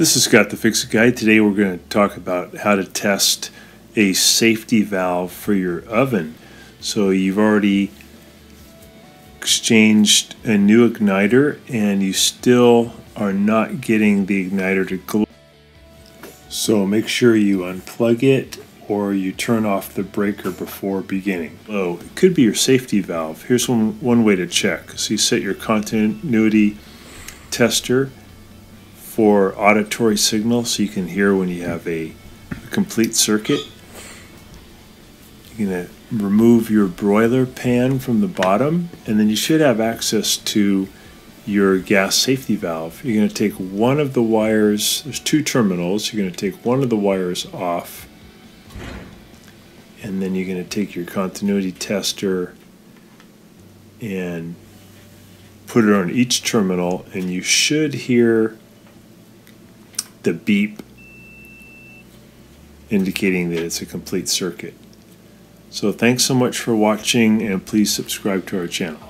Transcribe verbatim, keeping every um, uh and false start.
This is Scott the Fix It Guy. Today we're going to talk about how to test a safety valve for your oven. So you've already exchanged a new igniter and you still are not getting the igniter to glow. So make sure you unplug it or you turn off the breaker before beginning. Oh, it could be your safety valve. Here's one, one way to check. So you set your continuity tester for auditory signal so you can hear when you have a, a complete circuit. You're going to remove your broiler pan from the bottom, and then you should have access to your gas safety valve. You're going to take one of the wires, there's two terminals, you're going to take one of the wires off, and then you're going to take your continuity tester and put it on each terminal, and you should hear the beep indicating that it's a complete circuit. So thanks so much for watching, and please subscribe to our channel.